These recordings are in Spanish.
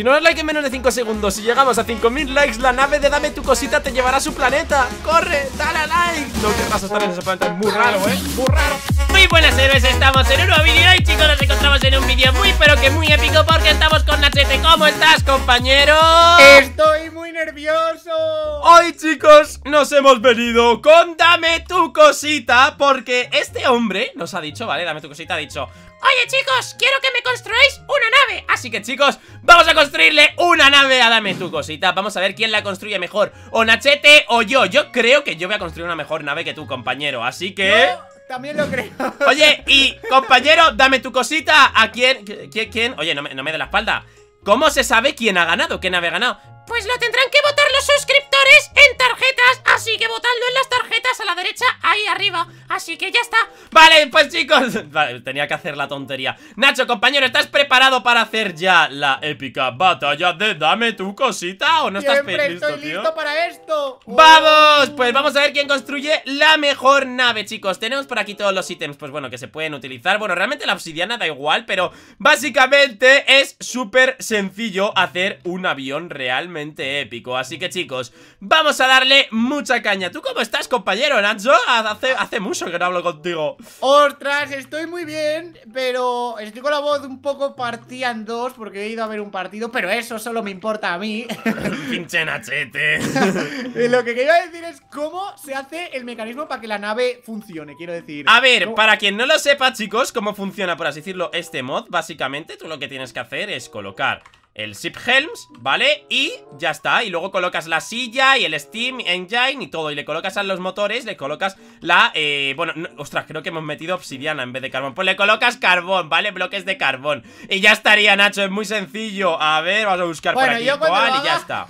Si no das like en menos de 5 segundos y llegamos a 5000 likes, la nave de Dame tu cosita te llevará a su planeta. ¡Corre! ¡Dale like! No querrás estar en ese planeta, es muy raro, ¿eh? ¡Muy raro! Muy buenas héroes, estamos en un nuevo vídeo y chicos, nos encontramos en un vídeo muy pero que muy épico porque estamos con Nachete. ¿Cómo estás, compañero? Estoy muy nervioso. Hoy, chicos, nos hemos venido con Dame tu cosita porque este hombre nos ha dicho, vale, Dame tu cosita ha dicho: oye, chicos, quiero que me construáis una nave. Así que, chicos, vamos a construirle una nave a Dame tu cosita. Vamos a ver quién la construye mejor, o Nachete o yo. Yo creo que yo voy a construir una mejor nave que tú, compañero, así que... No, también lo creo. Oye, y, compañero, Dame tu cosita, ¿a quién? ¿Quién? Oye, no me dé la espalda. ¿Cómo se sabe quién ha ganado? ¿Qué nave ha ganado? Pues lo tendrán que votar los suscriptores en tarjetas, así que votadlo en las tarjetas a la derecha, ahí arriba. Así que ya está. Vale, pues chicos, vale, tenía que hacer la tontería. Nacho, compañero, ¿estás preparado para hacer ya la épica batalla de Dame tu cosita? ¿O no estás listo, tío? Estoy listo para esto. ¡Vamos! Pues vamos a ver quién construye la mejor nave, chicos. Tenemos por aquí todos los ítems, pues bueno, que se pueden utilizar. Bueno, realmente la obsidiana da igual, pero básicamente es súper sencillo hacer un avión realmente épico, así que chicos, vamos a darle mucha caña. ¿Tú cómo estás, compañero Nacho? Hace mucho que no hablo contigo. Ostras, estoy muy bien, pero estoy con la voz un poco partida en dos porque he ido a ver un partido, pero eso solo me importa a mí. Pinche Nachete. Lo que quería decir es cómo se hace el mecanismo para que la nave funcione, quiero decir. A ver, ¿cómo? Para quien no lo sepa, chicos, cómo funciona, por así decirlo, este mod. Básicamente, tú lo que tienes que hacer es colocar el shiphelms, ¿vale? Y ya está, y luego colocas la silla y el steam engine y todo, y le colocas a los motores, le colocas la... bueno, no, ostras, creo que hemos metido obsidiana en vez de carbón. Pues le colocas carbón, ¿vale? Bloques de carbón. Y ya estaría, Nacho, es muy sencillo. A ver, vamos a buscar por aquí cuál y ya está.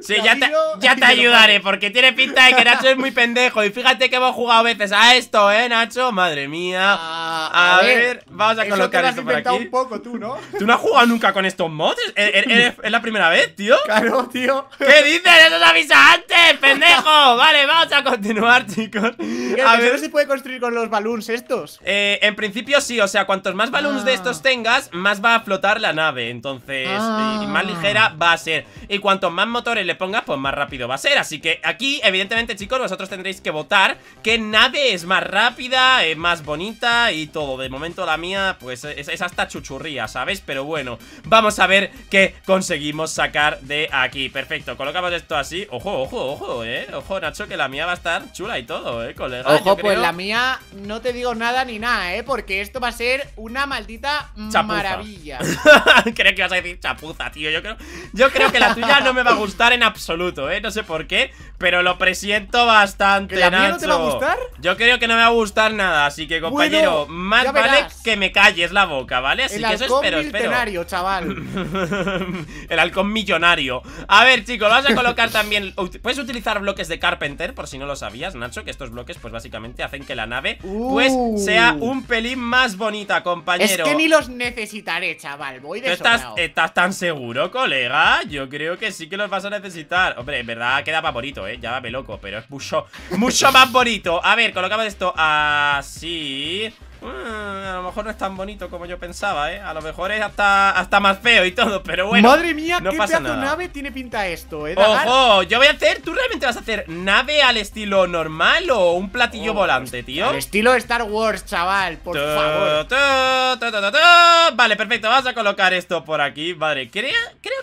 Sí, ya te ayudaré, porque tiene pinta de que Nacho es muy pendejo. Y fíjate que hemos jugado veces a esto, ¿eh, Nacho? Madre mía. A ver, vamos a colocar esto por aquí. Un poco, tú, ¿no? ¿Tú no has jugado nunca con estos mods? ¿Es la primera vez, tío? Claro, tío. ¿Qué dices? ¡Eso se avisa antes, pendejo! Vale, vamos a continuar, chicos. A ver si se puede construir con los balloons estos. En principio sí, o sea, cuantos más balloons de estos tengas, más va a flotar la nave. Entonces, y más ligera va a ser. Y cuantos más motores le pongas, pues más rápido va a ser. Así que aquí, evidentemente, chicos, vosotros tendréis que votar qué nave es más rápida, más bonita y todo. De momento la mía, pues es hasta chuchurría, ¿sabes? Pero bueno, vamos a ver que conseguimos sacar de aquí. Perfecto, colocamos esto así. Ojo, ojo, ojo, ojo, Nacho, que la mía va a estar chula y todo, colega. Ojo, pues la mía no te digo nada ni nada, porque esto va a ser una maldita maravilla. Creo que vas a decir chapuza, tío. Yo creo que la tuya no me va a gustar en absoluto, no sé por qué, pero lo presiento bastante, ¿que la mía no te va a gustar? Yo creo que no me va a gustar nada, así que, compañero, bueno, más vale que me calles la boca, ¿vale? Así que eso espero. Chaval. El halcón millonario. A ver, chicos, vamos a colocar también... Puedes utilizar bloques de Carpenter, por si no lo sabías, Nacho, que estos bloques, pues básicamente hacen que la nave, pues, sea un pelín más bonita, compañero. Es que ni los necesitaré, chaval, voy de sobrao. ¿Estás tan seguro, colega? Yo creo que sí que los vas a necesitar. Hombre, en verdad queda más bonito, ya me loco, pero es mucho, mucho más bonito. A ver, colocamos esto así... a lo mejor no es tan bonito como yo pensaba, a lo mejor es hasta más feo y todo, pero bueno. Madre mía, no pasa nada. ¿Qué pedazo nave tiene pinta esto, Dagar? Ojo, yo voy a hacer, ¿tú realmente vas a hacer nave al estilo normal o un platillo volante, tío? Al estilo Star Wars, chaval, por favor. Vale, perfecto, vamos a colocar esto por aquí, vale, creo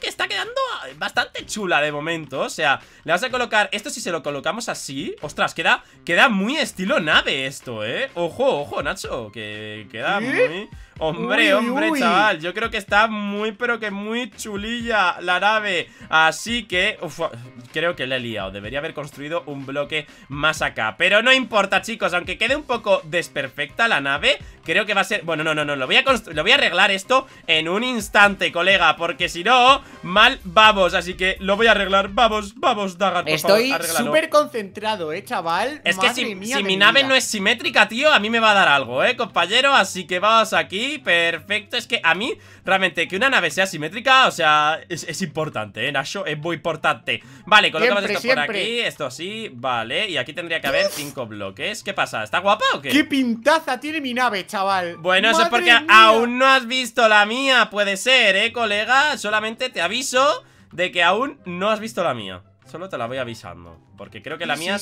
que está quedando bastante chula de momento, o sea, le vas a colocar, esto si se lo colocamos así, ostras, queda muy estilo nave esto, ojo, ojo, Nacho. Que queda muy... Hombre, uy, chaval, yo creo que está muy, pero que muy chulilla la nave. Así que, creo que la he liado, debería haber construido un bloque más acá, pero no importa, chicos. Aunque quede un poco desperfecta la nave, creo que va a ser... Bueno, no, lo voy a arreglar esto en un instante, colega, porque si no, mal vamos, así que lo voy a arreglar. Vamos, Dagar, por estoy súper concentrado, chaval. Es que si mi nave no es simétrica, tío, a mí me va a dar algo, compañero, así que vamos aquí. aquí, perfecto. Es que a mí, realmente, que una nave sea simétrica, o sea, es importante, Nacho, es muy importante. Vale, colocamos siempre, esto por aquí, esto así, vale. Y aquí tendría que haber 5 bloques. ¿Qué pasa? ¿Está guapa o qué? ¡Qué pintaza tiene mi nave, chaval! Bueno, eso es porque aún no has visto la mía, puede ser, colega. Solamente te aviso de que aún no has visto la mía. Solo te la voy avisando, porque creo que la mía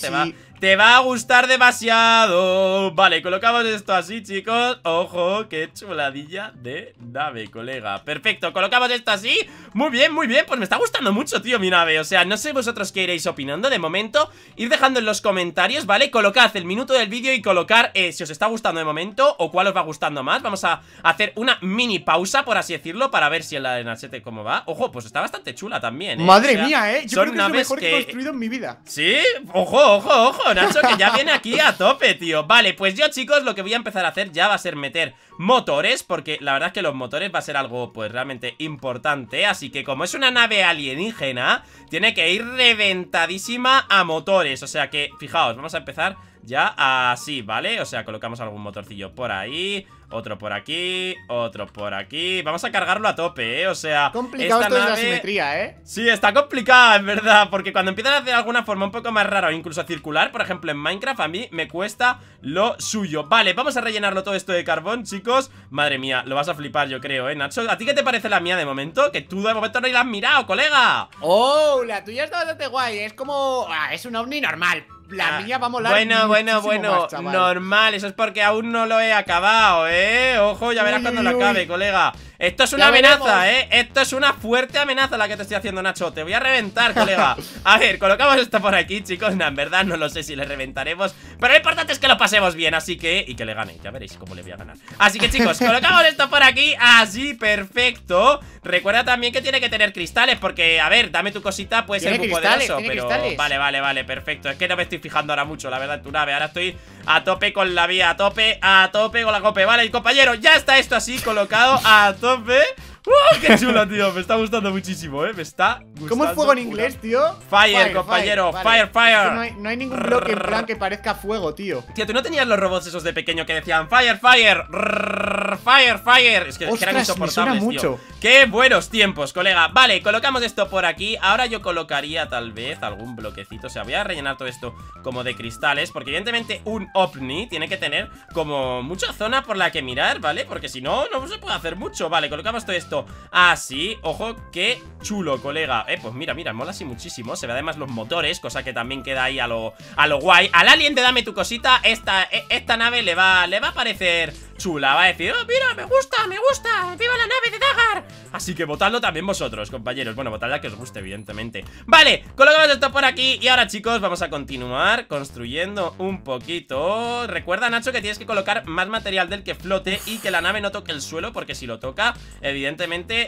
te va a gustar demasiado. Vale, colocamos esto así, chicos. Ojo, qué chuladilla de nave, colega. Perfecto, colocamos esto así. Muy bien, muy bien. Pues me está gustando mucho, tío, mi nave. O sea, no sé vosotros qué iréis opinando. De momento, ir dejando en los comentarios, ¿vale? Colocad el minuto del vídeo y colocar si os está gustando de momento o cuál os va gustando más. Vamos a hacer una mini pausa, por así decirlo, para ver si en la de Nachete cómo va. Ojo, pues está bastante chula también, Madre mía, Yo creo que es lo mejor que he construido en mi vida. Sí, ojo, ojo, ojo, Nacho, que ya viene aquí a tope, tío. Vale, pues yo, chicos, lo que voy a empezar a hacer ya va a ser meter motores, porque la verdad es que los motores va a ser algo, pues, realmente importante. Así que como es una nave alienígena, tiene que ir reventadísima a motores. O sea que, fijaos, vamos a empezar ya así, ¿vale? O sea, colocamos algún motorcillo por ahí, otro por aquí, otro por aquí. Vamos a cargarlo a tope, ¿eh? O sea, complicado esta nave... la simetría, ¿eh? Sí, está complicada, en verdad, porque cuando empiezan a hacer alguna forma un poco más rara o incluso circular, por ejemplo en Minecraft, a mí me cuesta lo suyo. Vale, vamos a rellenarlo todo esto de carbón, chicos. Madre mía, lo vas a flipar, yo creo, Nacho. ¿A ti qué te parece la mía de momento? Que tú de momento no la has mirado, colega. Oh, la tuya está bastante guay. Es como... es un ovni normal. La mía va a molar. Bueno, bueno, bueno, más, normal. Eso es porque aún no lo he acabado, Ojo, ya verás cuando lo acabe, colega. Esto es una amenaza, Esto es una fuerte amenaza la que te estoy haciendo, Nacho. Te voy a reventar, colega. A ver, colocamos esto por aquí, chicos. En verdad no lo sé si le reventaremos, pero lo importante es que lo pasemos bien, así que... Y que le gane, ya veréis cómo le voy a ganar. Así que, chicos, colocamos esto por aquí. Así, perfecto. Recuerda también que tiene que tener cristales, porque, a ver, Dame tu cosita, puede ser muy poderoso, pero... cristales. Vale, vale, vale, perfecto. Es que no me estoy fijando ahora mucho, la verdad, en tu nave. Ahora estoy a tope con la vía, a tope con la cope. Vale, compañero, ya está esto así colocado a tope. ¡Wow! ¡Qué chulo, tío! Me está gustando muchísimo, Me está gustando. ¿Cómo es fuego en inglés, tío? Fire, compañero. Fire, fire. No hay ningún bloque en plan que parezca fuego, tío. Tío, ¿tú no tenías los robots esos de pequeño que decían fire, fire, fire, fire? Es que eran insoportables, tío. ¡Qué buenos tiempos, colega! Vale, colocamos esto por aquí. Ahora yo colocaría tal vez algún bloquecito. O sea, voy a rellenar todo esto como de cristales, porque evidentemente un ovni tiene que tener como mucha zona por la que mirar, ¿vale? Porque si no, no se puede hacer mucho. Vale, colocamos todo esto así, ojo, qué chulo, colega. Pues mira, mira, mola así muchísimo. Se ve además los motores, cosa que también queda ahí a lo guay. Al alien de Dame tu cosita, esta nave le va a parecer chula. Va a decir, oh, mira, me gusta, viva la nave de Dagar. Así que votadlo también vosotros, compañeros. Bueno, votadla que os guste, evidentemente. Vale, colocamos esto por aquí y ahora, chicos, vamos a continuar construyendo un poquito. Recuerda, Nacho, que tienes que colocar más material del que flote y que la nave no toque el suelo, porque si lo toca, evidentemente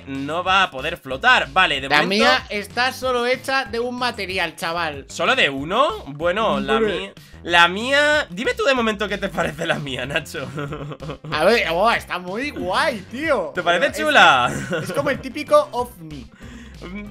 no va a poder flotar. Vale, de momento... La mía está solo hecha de un material, chaval. ¿Solo de uno? Bueno, la mía... La mía... Dime tú de momento qué te parece la mía, Nacho. A ver, está muy guay, tío. ¿Te parece chula? Es como el típico ovni.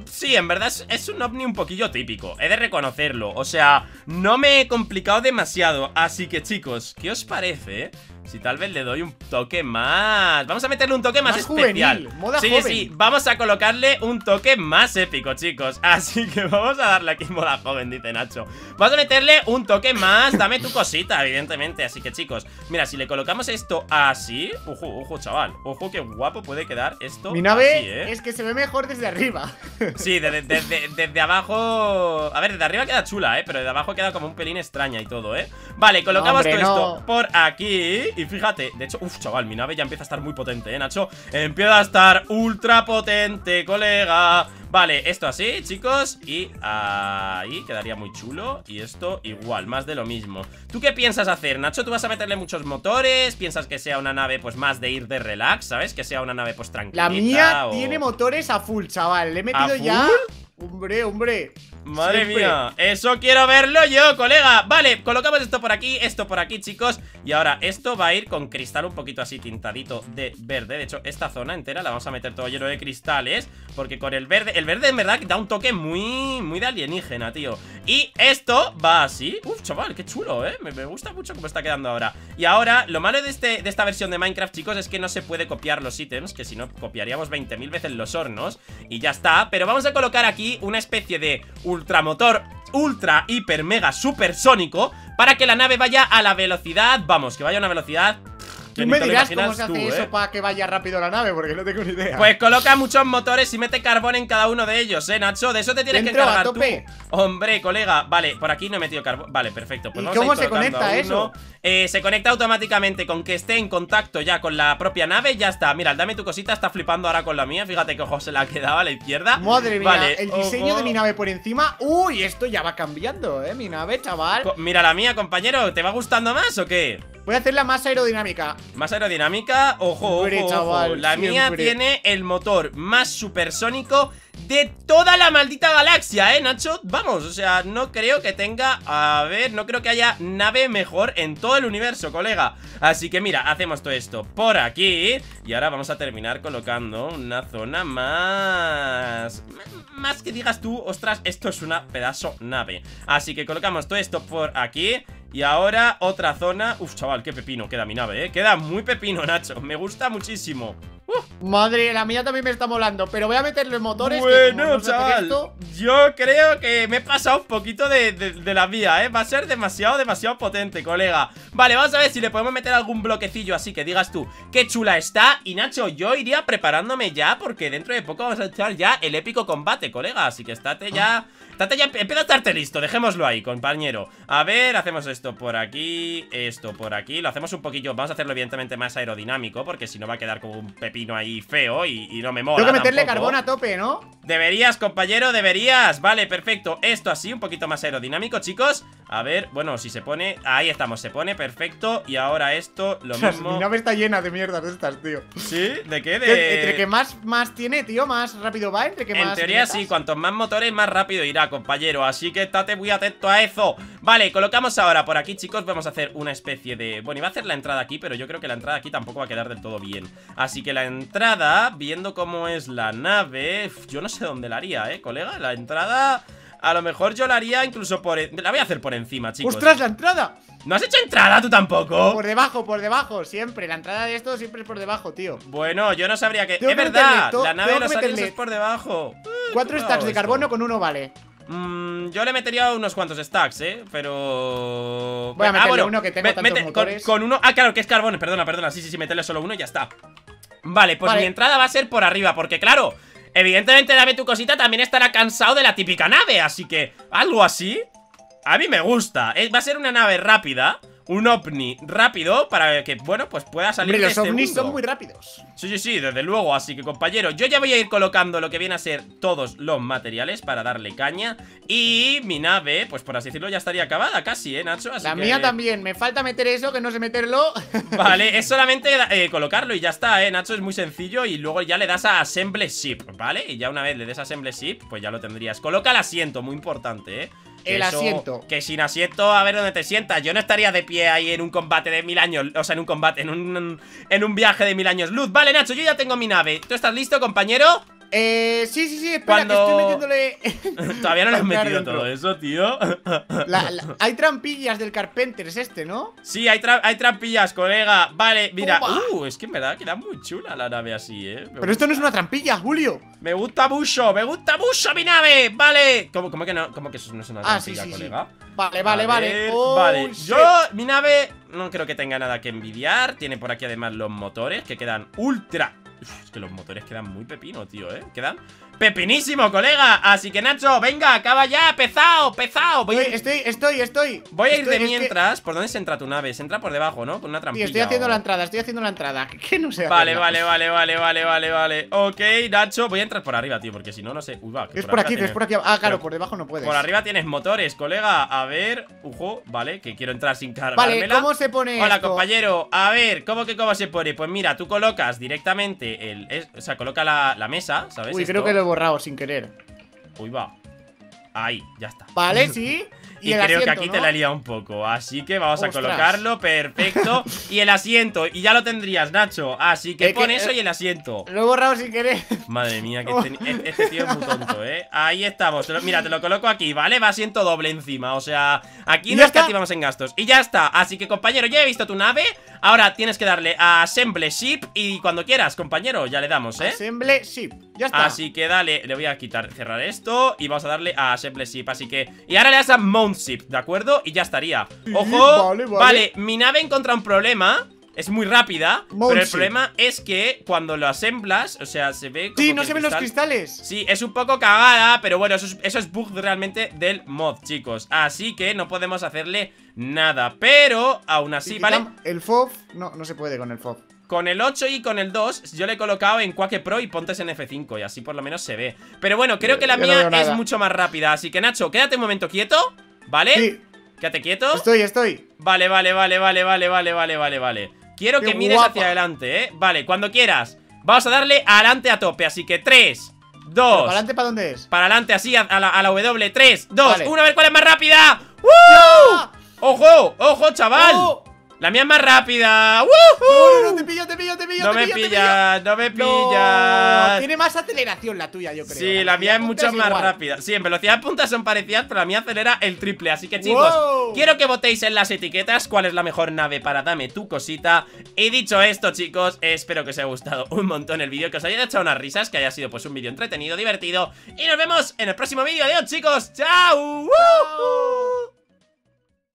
Sí, en verdad es un ovni un poquillo típico, he de reconocerlo. O sea, no me he complicado demasiado. Así que, chicos, ¿qué os parece si tal vez le doy un toque más? Vamos a meterle un toque más especial, juvenil, moda joven. Sí, vamos a colocarle un toque más épico, chicos. Así que vamos a darle aquí moda joven, dice Nacho. Vamos a meterle un toque más Dame tu cosita, evidentemente. Así que, chicos, mira, si le colocamos esto así, ojo, ojo, chaval, ojo, qué guapo puede quedar esto. Mi nave así, es que se ve mejor desde arriba. Sí, desde abajo. A ver, desde arriba queda chula, pero de abajo queda como un pelín extraña y todo, Vale, colocamos todo esto por aquí. Y fíjate, de hecho, uff, chaval, mi nave ya empieza a estar muy potente, Nacho. Empieza a estar ultra potente, colega. Vale, esto así, chicos. Y ahí quedaría muy chulo. Y esto igual, más de lo mismo. ¿Tú qué piensas hacer, Nacho? ¿Tú vas a meterle muchos motores? ¿Piensas que sea una nave, pues, más de ir de relax, sabes? Que sea una nave, pues, tranquila. La mía tiene motores a full, chaval. Le he metido ya... Hombre, hombre. Madre mía, eso quiero verlo yo, colega. Vale, colocamos esto por aquí, chicos. Y ahora esto va a ir con cristal un poquito así tintadito de verde. De hecho, esta zona entera la vamos a meter todo lleno de cristales, porque con el verde en verdad da un toque muy de alienígena, tío. Y esto va así. Uf, chaval, qué chulo, ¿eh? Me gusta mucho cómo está quedando ahora. Y ahora, lo malo de esta versión de Minecraft, chicos, es que no se puede copiar los ítems, que si no, copiaríamos 20.000 veces los hornos. Y ya está, pero vamos a colocar aquí una especie de ultramotor ultra, hiper, mega, supersónico, para que la nave vaya a la velocidad, vamos, que vaya a una velocidad... Tú me dirás cómo se hace eso para que vaya rápido la nave, porque no tengo ni idea. Pues coloca muchos motores y mete carbón en cada uno de ellos, Nacho. De eso te tienes que encargar tú. Hombre, colega. Vale, por aquí no he metido carbón. Vale, perfecto. Pues ¿y cómo se conecta eso? Se conecta automáticamente con que esté en contacto ya con la propia nave. Ya está. Mira, dame tu cosita. Está flipando ahora con la mía. Fíjate que ojo se la ha quedado a la izquierda. Madre mía. Vale, el diseño de mi nave por encima. Uy, esto ya va cambiando, mi nave, chaval. Mira la mía, compañero. ¿Te va gustando más o qué? Voy a hacerla más aerodinámica. Más aerodinámica, ojo, siempre, ojo, chaval, ojo. La mía tiene el motor más supersónico de toda la maldita galaxia, Nacho. Vamos, o sea, no creo que tenga... A ver, no creo que haya nave mejor en todo el universo, colega. Así que mira, hacemos todo esto por aquí. Y ahora vamos a terminar colocando una zona más... Más que digas tú, ostras, esto es una pedazo nave. Así que colocamos todo esto por aquí. Y ahora otra zona. Uf, chaval, qué pepino queda mi nave, Queda muy pepino, Nacho. Me gusta muchísimo. Madre, la mía también me está molando. Pero voy a meter los motores. Bueno, chaval, yo creo que me he pasado un poquito de la mía, Va a ser demasiado potente, colega. Vale, vamos a ver si le podemos meter algún bloquecillo así que digas tú, qué chula está. Y Nacho, yo iría preparándome ya, porque dentro de poco vamos a echar ya el épico combate, colega. Así que estate ya, empieza a estarte listo, dejémoslo ahí, compañero. A ver, hacemos esto por aquí, esto por aquí, lo hacemos un poquillo. Vamos a hacerlo evidentemente más aerodinámico, porque si no va a quedar como un pepino ahí feo y no me mola. Tengo que meterle carbón a tope, ¿no? Deberías, compañero, deberías. Vale, perfecto, esto así, un poquito más aerodinámico, chicos. A ver, bueno, si se pone, ahí estamos, se pone, perfecto. Y ahora esto, lo mismo. Mi nave está llena de mierdas de estas, tío. ¿Sí? ¿De qué? Entre que más tiene, tío, más rápido va, entre que más... En teoría sí, cuantos más motores, más rápido irá, compañero. Así que estate muy atento a eso. Vale, colocamos ahora por aquí, chicos, vamos a hacer una especie de... Bueno, iba a hacer la entrada aquí, pero yo creo que la entrada aquí tampoco va a quedar del todo bien. Así que la entrada, viendo cómo es la nave... Yo no sé dónde la haría, colega, la entrada... A lo mejor yo la haría incluso por... La voy a hacer por encima, chicos. ¡Ostras, la entrada! ¿No has hecho entrada tú tampoco? Por debajo, siempre. La entrada de esto siempre es por debajo, tío. Bueno, yo no sabría que... Es verdad, la nave de los aliens es por debajo. 4 stacks de carbono con 1 vale. Yo le metería unos cuantos stacks, pero... Voy a meterle uno que tengo tantos motores. Con uno... Ah, claro, que es carbono, perdona. Sí, meterle solo uno y ya está. Vale, pues mi entrada va a ser por arriba, porque claro... Evidentemente, Dame tu cosita también estará cansado de la típica nave, así que algo así a mí me gusta. Va a ser una nave rápida, un ovni rápido, para que, bueno, pues pueda salir de este mundo. Los ovnis son muy rápidos. Sí, desde luego, así que, compañero, yo ya voy a ir colocando lo que viene a ser todos los materiales para darle caña. Y mi nave, pues por así decirlo, ya estaría acabada casi, Nacho. Así que... mía también, me falta meter eso, que no sé meterlo. Vale, es solamente colocarlo y ya está, Nacho, es muy sencillo. Y luego ya le das a Assemble Ship, ¿vale? Y ya una vez le des a Assemble Ship, pues ya lo tendrías. Coloca el asiento, muy importante, El asiento. Que sin asiento, a ver dónde te sientas. Yo no estaría de pie ahí en un combate de 1000 años. O sea, en un combate, en un viaje de 1000 años luz. Vale, Nacho, yo ya tengo mi nave. ¿Tú estás listo, compañero? Sí, espera, que estoy metiéndole... Todavía no le has metido todo eso, tío. Hay trampillas del Carpenter, es este, ¿no? Sí, hay trampillas, colega. Vale, mira, es que en verdad queda muy chula la nave así, Pero esto no es una trampilla, Julio. Me gusta mucho mi nave, vale. ¿Cómo que no? ¿Cómo que eso no es una trampilla, colega? Sí. Vale. Vale, yo, mi nave no creo que tenga nada que envidiar. Tiene por aquí además los motores, que quedan ultra... Es que los motores quedan muy pepino, tío, Quedan pepinísimo, colega. Así que, Nacho, venga, acaba ya. Pesado. Voy a ir de mientras. ¿Por dónde se entra tu nave? Se entra por debajo, ¿no? Con una trampilla. Estoy haciendo la entrada. Que no sé. Vale. Ok, Nacho, voy a entrar por arriba, tío, porque si no, no sé. Uy, va, que es por aquí. Ah, claro, por debajo no puedes. Por arriba tienes motores, colega. A ver, ujo, vale, que quiero entrar sin cargármela. Vale, ¿cómo se pone? Hola, compañero. A ver, ¿cómo se pone? Pues mira, tú colocas directamente coloca la mesa, ¿sabes? Uy, creo que lo he borrado sin querer. Uy, va. Ahí, ya está. Vale, sí. Y creo que aquí te la he liado un poco. Así que vamos a colocarlo. Perfecto. Y el asiento. Y ya lo tendrías, Nacho. Así que pon eso y el asiento. Lo he borrado sin querer. Madre mía, que este tío es muy tonto, ¿eh? Ahí estamos. Mira, te lo coloco aquí, ¿vale? Va asiento doble encima. O sea, aquí no es que activamos en gastos. Y ya está. Así que, compañero, ya he visto tu nave. Ahora tienes que darle a Assemble Ship. Y cuando quieras, compañero, ya le damos, ¿eh? Assemble Ship. Ya está. Así que dale. Le voy a quitar, cerrar esto. Y vamos a darle a Assemble Ship. Así que. Y ahora le das a Mount Ship, ¿de acuerdo? Y ya estaría. ¡Ojo! Vale, mi nave encuentra un problema. Es muy rápida, pero el problema es que cuando lo asemblas, o sea, se ve como... Sí, no se ven los cristales. Sí, es un poco cagada, pero bueno, eso es bug realmente del mod, chicos. Así que no podemos hacerle nada, pero aún así, ¿vale? El FOV, no se puede con el FOV. Con el 8 y con el 2 yo le he colocado en Quake Pro y pontes en F5 y así por lo menos se ve. Pero bueno, creo que la mía es mucho más rápida, así que Nacho, quédate un momento quieto, ¿vale? Sí. Quédate quieto. Estoy. Vale. Quiero que mires hacia adelante, ¿eh? Vale, cuando quieras. Vamos a darle adelante a tope, así que 3, 2... ¿Para adelante para dónde es? Para adelante, así, a la W, 3, 2, vale. 1, a ver cuál es más rápida. ¡Woo! ¡Ojo, chaval! ¡Oh! La mía es más rápida. ¡Woohoo! No, te pillo. No me pillas. No, tiene más aceleración la tuya, yo creo. Sí, la mía es mucho más rápida. Sí, en velocidad de punta son parecidas, pero la mía acelera el triple. Así que, chicos, quiero que votéis en las etiquetas cuál es la mejor nave para Dame tu Cosita. Y dicho esto, chicos, espero que os haya gustado un montón el vídeo, que os haya echado unas risas, que haya sido pues un vídeo entretenido, divertido. Y nos vemos en el próximo vídeo. Adiós, chicos. ¡Chao!